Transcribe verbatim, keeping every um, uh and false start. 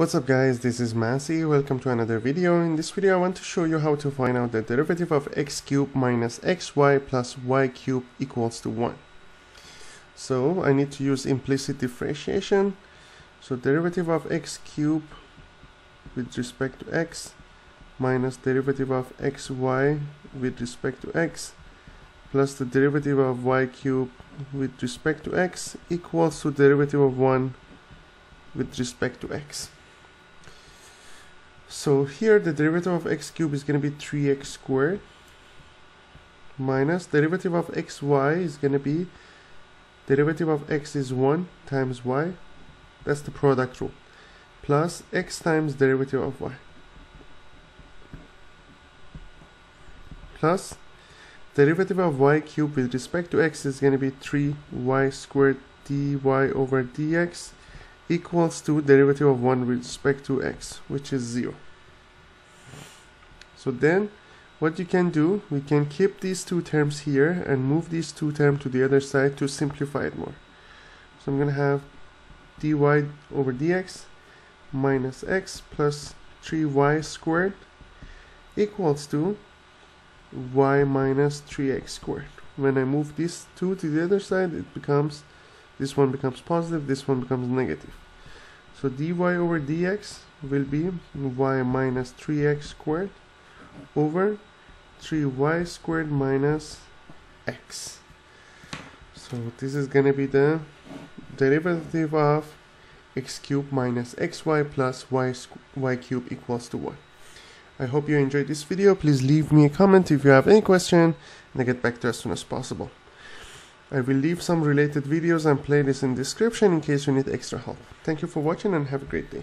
What's up guys, this is Masi, welcome to another video. In this video I want to show you how to find out the derivative of x cubed minus xy plus y cubed equals to one. So I need to use implicit differentiation. So derivative of x cubed with respect to x minus derivative of xy with respect to x plus the derivative of y cubed with respect to x equals to derivative of one with respect to x. So here the derivative of x cubed is going to be three x squared minus derivative of xy is going to be derivative of x is one times y, that's the product rule, plus x times derivative of y plus derivative of y cubed with respect to x is going to be three y squared dy over dx equals to derivative of one with respect to x, which is zero. So then what you can do, we can keep these two terms here and move these two terms to the other side to simplify it more. So I'm going to have dy over dx minus x plus three y squared equals to y minus three x squared. When I move these two to the other side, it becomes, this one becomes positive, this one becomes negative. So dy over dx will be y minus three x squared over three y squared minus x. So this is going to be the derivative of x cubed minus xy plus y, y cubed equals to one. I hope you enjoyed this video. Please leave me a comment if you have any question, and I get back to you as soon as possible. I will leave some related videos and playlists in the description in case you need extra help. Thank you for watching and have a great day.